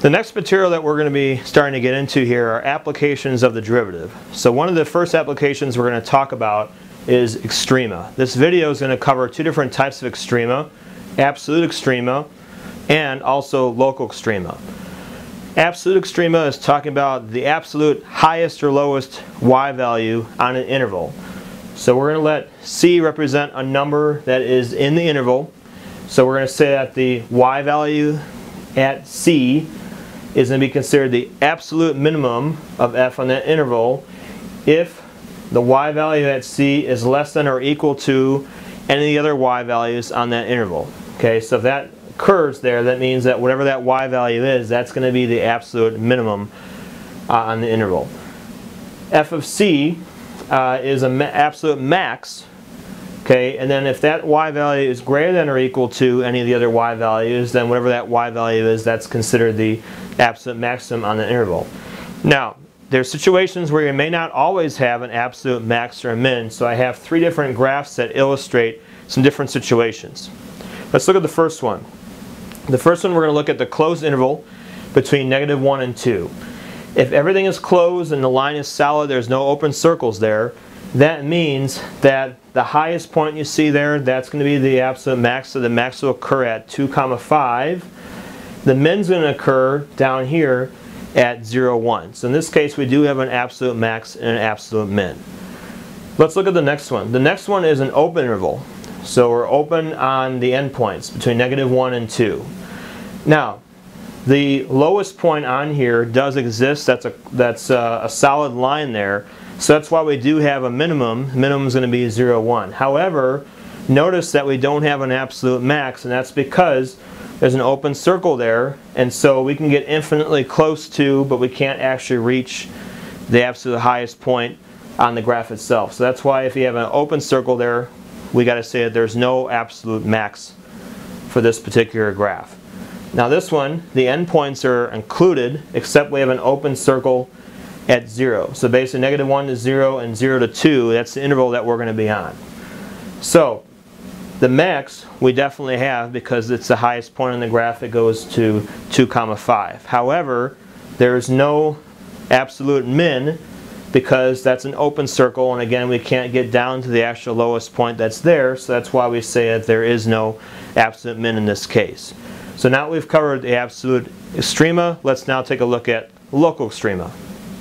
The next material that we're going to be starting to get into here are applications of the derivative. So one of the first applications we're going to talk about is extrema. This video is going to cover two different types of extrema: absolute extrema and also local extrema. Absolute extrema is talking about the absolute highest or lowest y value on an interval. So we're going to let C represent a number that is in the interval. So we're going to say that the y value at C is going to be considered the absolute minimum of f on that interval if the y value at C is less than or equal to any other y values on that interval. Okay, so if that occurs there, that means that whatever that y value is, that's going to be the absolute minimum on the interval. F of C is an absolute max. Okay, and then if that y value is greater than or equal to any of the other y values, then whatever that y value is, that's considered the absolute maximum on the interval. Now, there are situations where you may not always have an absolute max or a min, so I have three different graphs that illustrate some different situations. Let's look at the first one. The first one, we're going to look at the closed interval between -1 and 2. If everything is closed and the line is solid, there's no open circles there, that means that the highest point you see there, that's going to be the absolute max, so the max will occur at 2, 5. The min's going to occur down here at 0, 1. So in this case, we do have an absolute max and an absolute min. Let's look at the next one. The next one is an open interval. So we're open on the endpoints between -1 and 2. Now, the lowest point on here does exist. That's a solid line there. So that's why we do have a minimum. Minimum is going to be 0, 1. However, notice that we don't have an absolute max, and that's because there's an open circle there, and so we can get infinitely close to, but we can't actually reach the absolute highest point on the graph itself. So that's why if you have an open circle there, we got to say that there's no absolute max for this particular graph. Now this one, the endpoints are included, except we have an open circle at 0. So basically -1 to 0 and 0 to 2, that's the interval that we're going to be on. So the max we definitely have because it's the highest point on the graph. It goes to 2, 5. However, there is no absolute min because that's an open circle, and again we can't get down to the actual lowest point that's there, so that's why we say that there is no absolute min in this case. So now we've covered the absolute extrema. Let's now take a look at local extrema.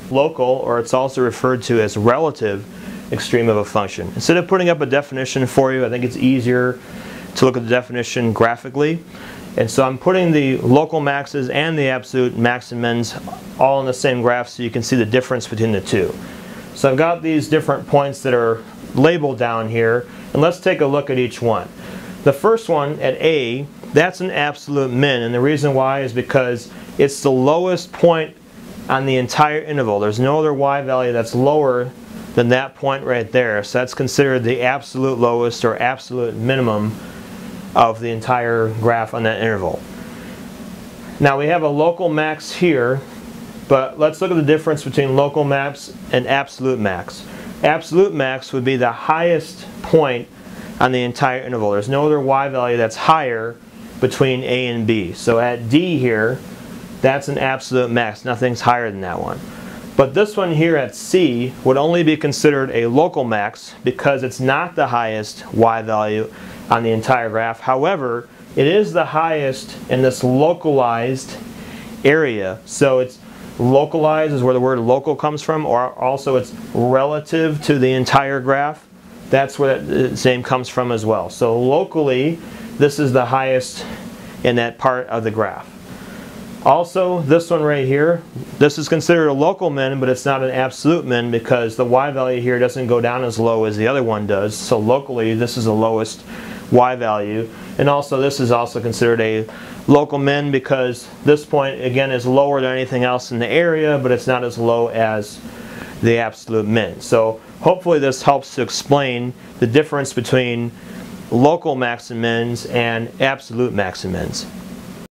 Local, or it's also referred to as relative extreme of a function. Instead of putting up a definition for you, I think it's easier to look at the definition graphically. And so I'm putting the local maxes and the absolute max and mins all in the same graph so you can see the difference between the two. So I've got these different points that are labeled down here, and let's take a look at each one. The first one at A, that's an absolute min, and the reason why is because it's the lowest point on the entire interval. There's no other y value that's lower than that point right there. So that's considered the absolute lowest or absolute minimum of the entire graph on that interval. Now we have a local max here, but let's look at the difference between local max and absolute max. Absolute max would be the highest point on the entire interval. There's no other y value that's higher between A and B. So at D here, that's an absolute max. Nothing's higher than that one. But this one here at C would only be considered a local max because it's not the highest y value on the entire graph. However, it is the highest in this localized area. So it's localized is where the word local comes from, or also it's relative to the entire graph. That's where that name comes from as well. So locally, this is the highest in that part of the graph. Also, this one right here, this is considered a local min, but it's not an absolute min because the y value here doesn't go down as low as the other one does. So locally, this is the lowest y value. And also, this is also considered a local min because this point, again, is lower than anything else in the area, but it's not as low as the absolute min. So hopefully this helps to explain the difference between local max and mins and absolute max and mins.